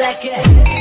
Like it.